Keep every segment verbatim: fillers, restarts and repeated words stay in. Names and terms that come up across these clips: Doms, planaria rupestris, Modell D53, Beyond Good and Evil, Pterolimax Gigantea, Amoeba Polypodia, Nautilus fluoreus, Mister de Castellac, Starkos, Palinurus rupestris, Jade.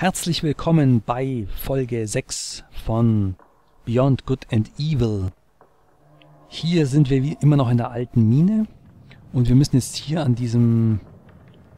Herzlich willkommen bei Folge sechs von Beyond Good and Evil. Hier sind wir wie immer noch in der alten Mine und wir müssen jetzt hier an diesem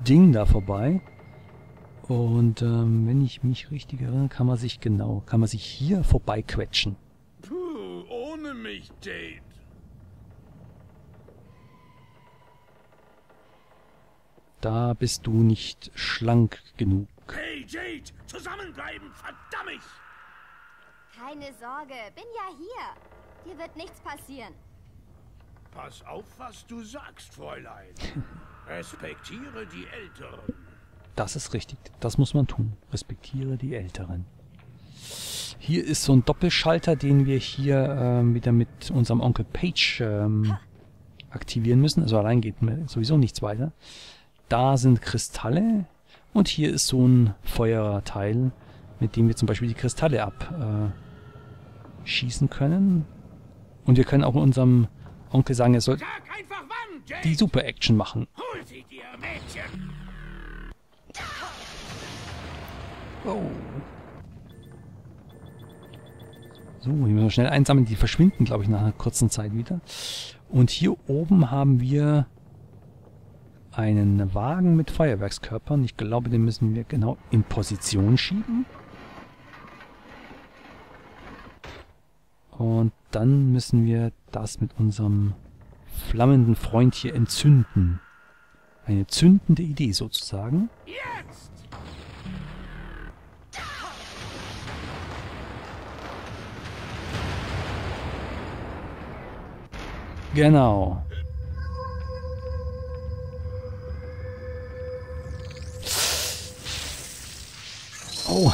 Ding da vorbei. Und ähm, wenn ich mich richtig erinnere, kann man sich genau, kann man sich hier vorbei quetschen. Puh, ohne mich, Jade. Da bist du nicht schlank genug. Hey, Jade! Zusammenbleiben, verdammt mich! Keine Sorge, bin ja hier. Dir wird nichts passieren. Pass auf, was du sagst, Fräulein. Respektiere die Älteren. Das ist richtig. Das muss man tun. Respektiere die Älteren. Hier ist so ein Doppelschalter, den wir hier ähm, wieder mit unserem Onkel Page ähm, aktivieren müssen. Also allein geht mir sowieso nichts weiter. Da sind Kristalle. Und hier ist so ein Feuerteil, mit dem wir zum Beispiel die Kristalle abschießen äh, können. Und wir können auch unserem Onkel sagen, er soll die Super-Action machen. Hol sie dir, Mädchen! Oh. So, hier müssen wir schnell einsammeln. Die verschwinden, glaube ich, nach einer kurzen Zeit wieder. Und hier oben haben wir einen Wagen mit Feuerwerkskörpern. Ich glaube, den müssen wir genau in Position schieben. Und dann müssen wir das mit unserem flammenden Freund hier entzünden. Eine zündende Idee sozusagen. Jetzt! Genau. Oh.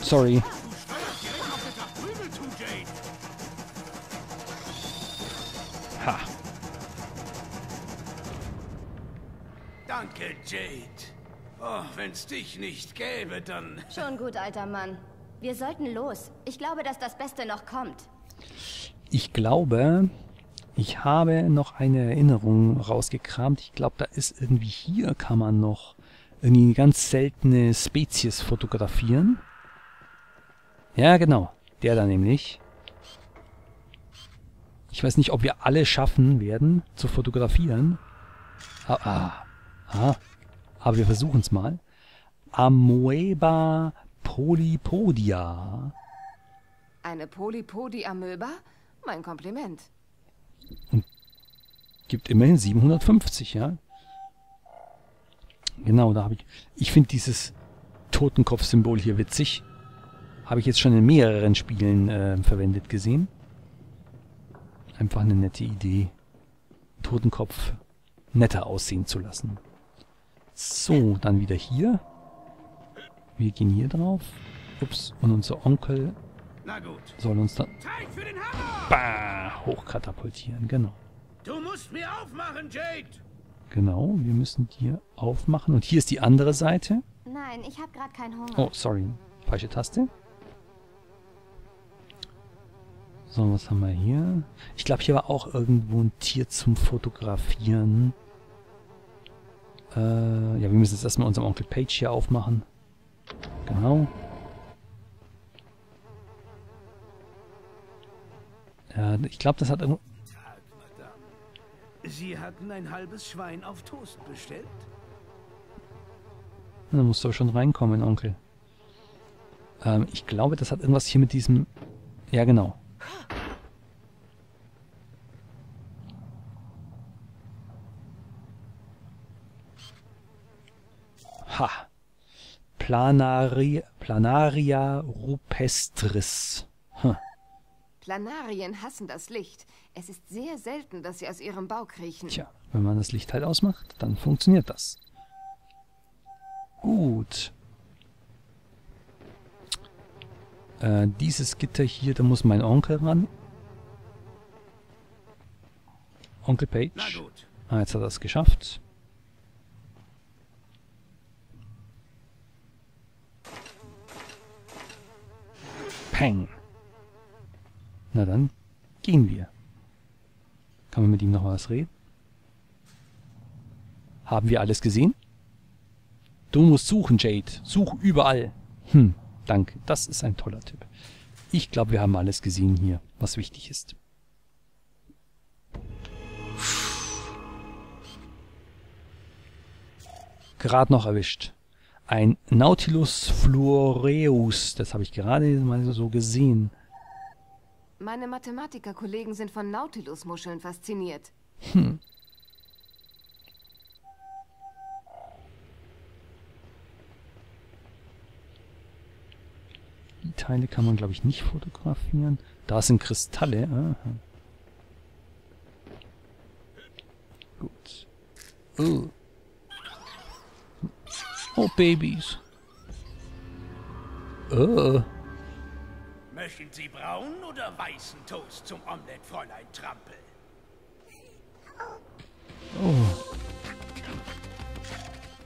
Sorry. Ha. Danke, Jade. Oh, wenn's dich nicht gäbe, dann... Schon gut, alter Mann. Wir sollten los. Ich glaube, dass das Beste noch kommt. Ich glaube, ich habe noch eine Erinnerung rausgekramt. Ich glaube, da ist irgendwie hier, kann man noch irgendwie eine ganz seltene Spezies fotografieren. Ja, genau. Der da nämlich. Ich weiß nicht, ob wir alle schaffen werden, zu fotografieren. Ah, ah, ah. Aber wir versuchen es mal. Amoeba Polypodia. Eine Polypodi-Amöba? Mein Kompliment. Und gibt immerhin siebenhundertfünfzig, ja? Genau, da habe ich... Ich finde dieses Totenkopf-Symbol hier witzig. Habe ich jetzt schon in mehreren Spielen äh, verwendet gesehen. Einfach eine nette Idee. Totenkopf netter aussehen zu lassen. So, dann wieder hier. Wir gehen hier drauf. Ups, und unser Onkel soll uns dann bah, hochkatapultieren, genau. Du musst mir aufmachen, Jade! Genau, wir müssen dir aufmachen. Und hier ist die andere Seite. Nein, ich habe gerade keinen Hunger. Oh, sorry. Falsche Taste. So, was haben wir hier? Ich glaube, hier war auch irgendwo ein Tier zum Fotografieren. Ja, wir müssen jetzt erstmal unseren Onkel Page hier aufmachen. Genau. Ja, ich glaube, das hat irgendwo... Sie hatten ein halbes Schwein auf Toast bestellt? Da musst du schon reinkommen, Onkel. Ähm, ich glaube, das hat irgendwas hier mit diesem... Ja, genau. Ha! Planari planaria rupestris. Hm. Planarien hassen das Licht. Es ist sehr selten, dass sie aus ihrem Bau kriechen. Tja, wenn man das Licht halt ausmacht, dann funktioniert das. Gut. Äh, dieses Gitter hier, da muss mein Onkel ran. Onkel Page. Na gut. Ah, jetzt hat er es geschafft. Peng. Na dann, gehen wir. Kann man mit ihm noch was reden? Haben wir alles gesehen? Du musst suchen, Jade. Such überall. Hm, danke. Das ist ein toller Tipp. Ich glaube, wir haben alles gesehen hier, was wichtig ist. Gerade noch erwischt. Ein Nautilus fluoreus. Das habe ich gerade mal so gesehen. Meine Mathematikerkollegen sind von Nautilusmuscheln fasziniert. Hm. Die Teile kann man, glaube ich, nicht fotografieren. Da sind Kristalle. Aha. Gut. Oh. Oh, Babys. Oh. Möchten Sie braunen oder weißen Toast zum Omelett, Fräulein Trampel? Oh.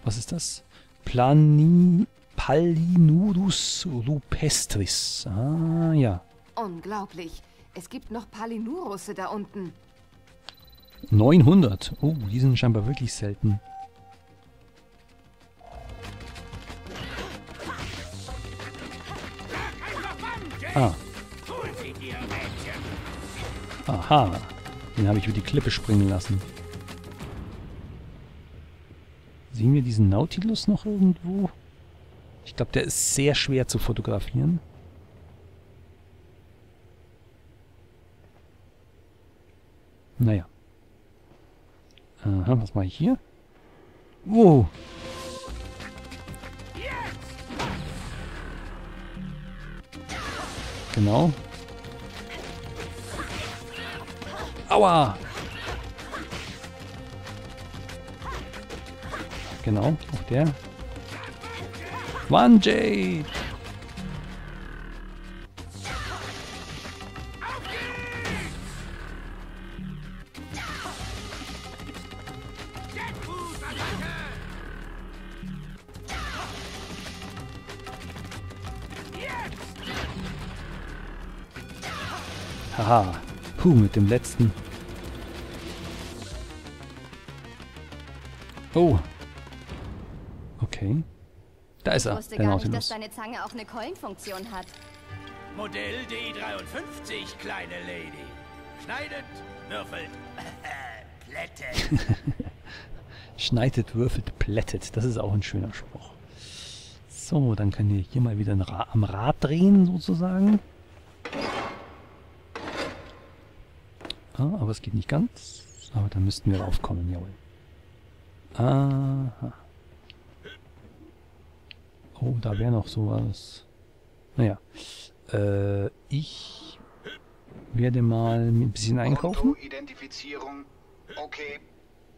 Was ist das? Plani... Palinurus rupestris. Ah, ja. Unglaublich. Es gibt noch Palinurusse da unten. neunhundert. Oh, die sind scheinbar wirklich selten. Ah. Aha. Den habe ich über die Klippe springen lassen. Sehen wir diesen Nautilus noch irgendwo? Ich glaube, der ist sehr schwer zu fotografieren. Naja. Aha, was mache ich hier? Wow. Genau. Aua! Genau, auch der. One Jade! Haha, puh, mit dem letzten. Oh. Okay. Da ist er. Ich wusste gar nicht, dass deine Zange auch eine Keulenfunktion hat. Modell D dreiundfünfzig, kleine Lady. Schneidet, würfelt, plättet. Schneidet, würfelt, plättet. Das ist auch ein schöner Spruch. So, dann können wir hier mal wieder am Rad drehen, sozusagen. Ah, aber es geht nicht ganz. Aber dann müssten wir draufkommen, jawohl. Aha. Oh, da wäre noch sowas. Naja. Äh, ich werde mal ein bisschen einkaufen. Identifizierung. Okay.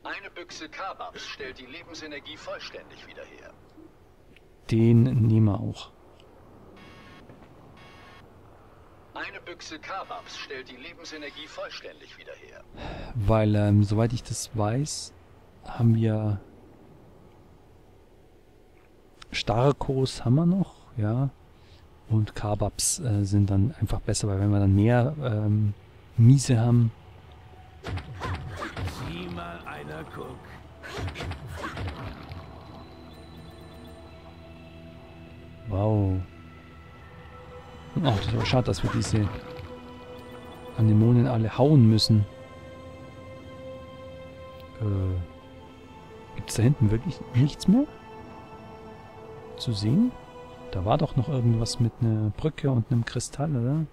Eine Büchse Kababs stellt die Lebensenergie vollständig wieder her. Den nehmen wir auch. Eine Büchse Kababs stellt die Lebensenergie vollständig wieder her. Weil, ähm, soweit ich das weiß, haben wir... Starkos haben wir noch, ja. Und Kababs äh, sind dann einfach besser, weil wenn wir dann mehr ähm, Miese haben. Sieh mal einer, guck. Wow. Ach, das ist aber schade, dass wir diese Anemonen alle hauen müssen. Äh, gibt es da hinten wirklich nichts mehr zu sehen? Da war doch noch irgendwas mit einer Brücke und einem Kristall, oder?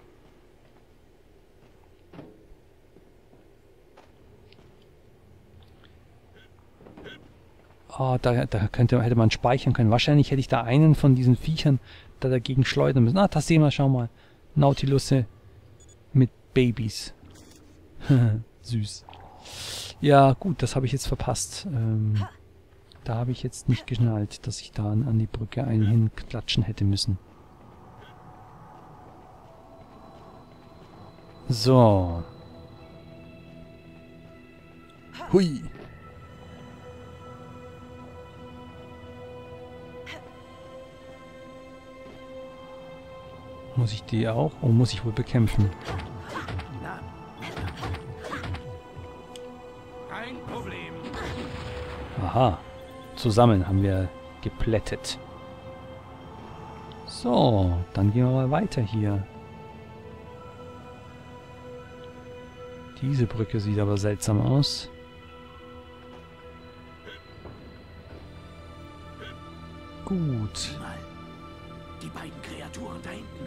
Oh, da, da könnte, hätte man speichern können. Wahrscheinlich hätte ich da einen von diesen Viechern da dagegen schleudern müssen. Ah, das sehen wir, schau mal. Nautilusse mit Babys. Süß. Ja, gut, das habe ich jetzt verpasst. Ähm, da habe ich jetzt nicht geschnallt, dass ich da an die Brücke einen hinklatschen hätte müssen. So. Hui. Muss ich die auch? Oh, muss ich wohl bekämpfen. Kein Problem. Aha. Zusammen haben wir geplättet. So, dann gehen wir mal weiter hier. Diese Brücke sieht aber seltsam aus. Gut. Die beiden Kreaturen da hinten.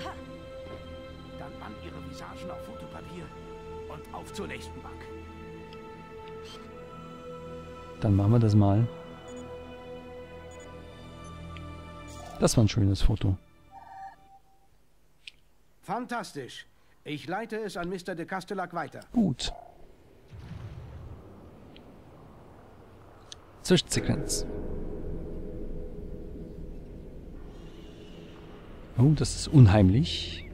Dann band ihre Visagen auf Fotopapier und auf zur nächsten Bank. Dann machen wir das mal. Das war ein schönes Foto. Fantastisch. Ich leite es an Mister de Castellac weiter. Gut. Zwischensequenz. Oh, das ist unheimlich.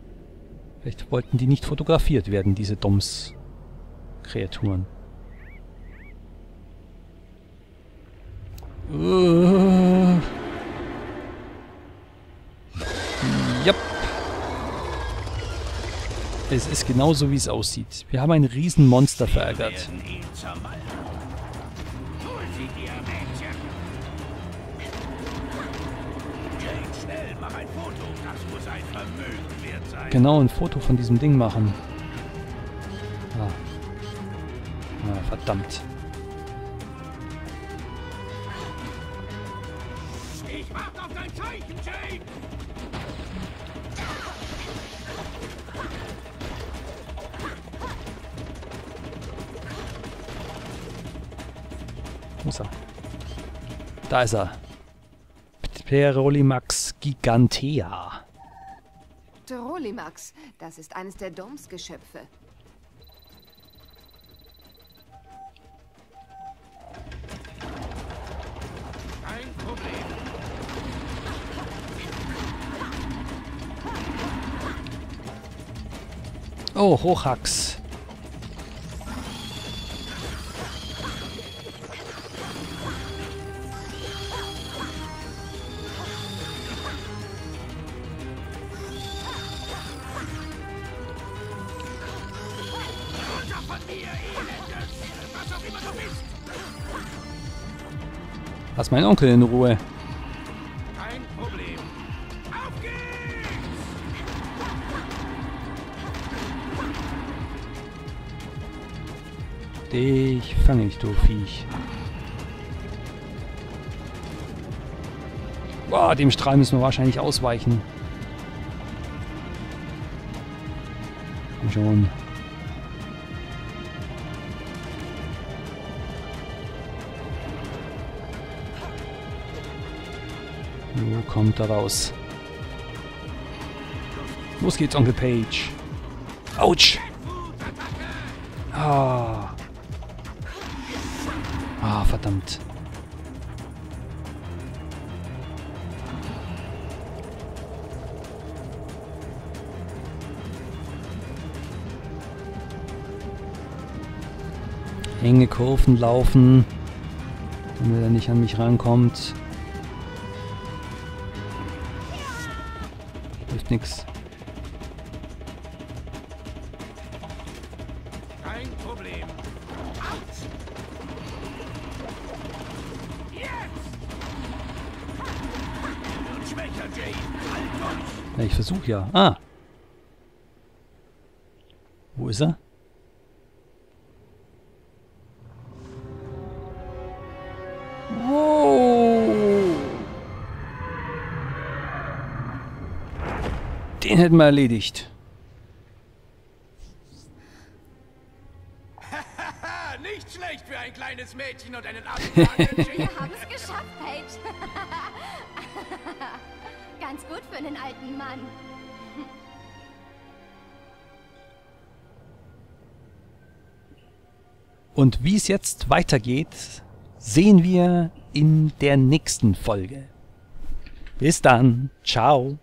Vielleicht wollten die nicht fotografiert werden, diese Doms-Kreaturen. Uh. Yep. Es ist genauso, wie es aussieht. Wir haben ein Riesenmonster verärgert. Genau, ein Foto von diesem Ding machen. Ah. Ah, verdammt. Ich warte auf dein Zeichen, Jade! Wo ist er? Da ist er. Pterolimax Gigantea. Pterolimax, das ist eines der Domsgeschöpfe. Kein Problem. Oh, Hochhax. Lass meinen Onkel in Ruhe. Kein Problem. Auf geht's! Dich fange ich, du Viech. Boah, dem Strahl müssen wir wahrscheinlich ausweichen. Komm schon. Kommt da raus. Los geht's, Onkel Page. Autsch! Ah. Ah, verdammt. Enge Kurven laufen, damit er nicht an mich rankommt. Nix. Kein Problem. Out. Jetzt. Ja, ich versuche ja. Ah. Wo ist er? Den hätten wir erledigt. Nicht schlecht für ein kleines Mädchen und einen Abend. Wir haben es geschafft, Paige. Ganz gut für einen alten Mann. Und wie es jetzt weitergeht, sehen wir in der nächsten Folge. Bis dann. Ciao.